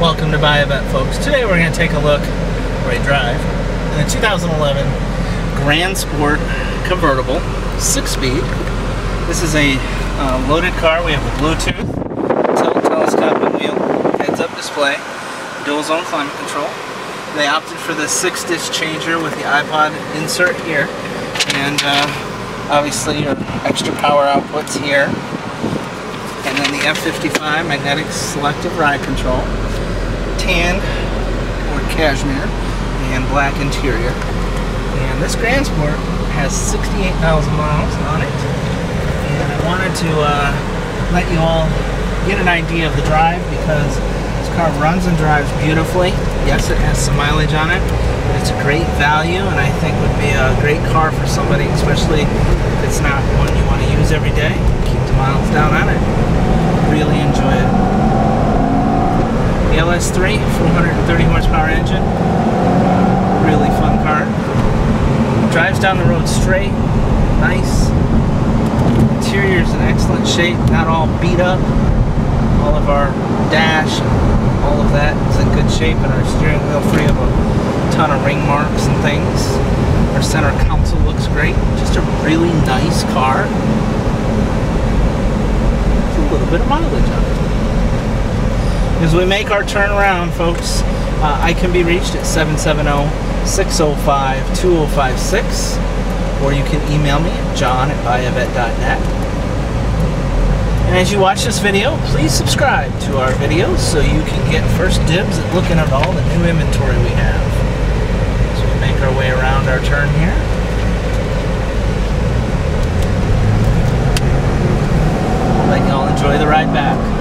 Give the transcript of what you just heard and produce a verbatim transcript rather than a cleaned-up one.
Welcome to Buy a Vet, folks. Today we're going to take a look, or a drive, in the two thousand eleven Grand Sport convertible, six-speed. This is a uh, loaded car. We have a Bluetooth, tilt, telescoping wheel, heads up display, dual zone climate control. They opted for the six dish changer with the iPod insert here, and uh, obviously your extra power outputs here. And then the F fifty-five magnetic selective ride control, tan or cashmere, and black interior. And this Grand Sport has sixty-eight thousand miles on it. And I wanted to uh, let you all get an idea of the drive, because this car runs and drives beautifully. Yes, it has some mileage on it, but it's a great value, and I think would be a great car for somebody, especially if it's not one you want to use every day. Keep the miles down on it. Really enjoy it. The S three, four hundred thirty horsepower engine, really fun car. Drives down the road straight, nice. Interior's in excellent shape, not all beat up. All of our dash, all of that is in good shape, and our steering wheel free of a ton of ring marks and things. Our center console looks great. Just a really nice car. A little bit of mileage on it. As we make our turnaround, folks, uh, I can be reached at seven seven zero, six zero five, two zero five six, or you can email me at john at buy a vet dot net. And as you watch this video, please subscribe to our videos so you can get first dibs at looking at all the new inventory we have. So we make our way around our turn here. Enjoy the ride back.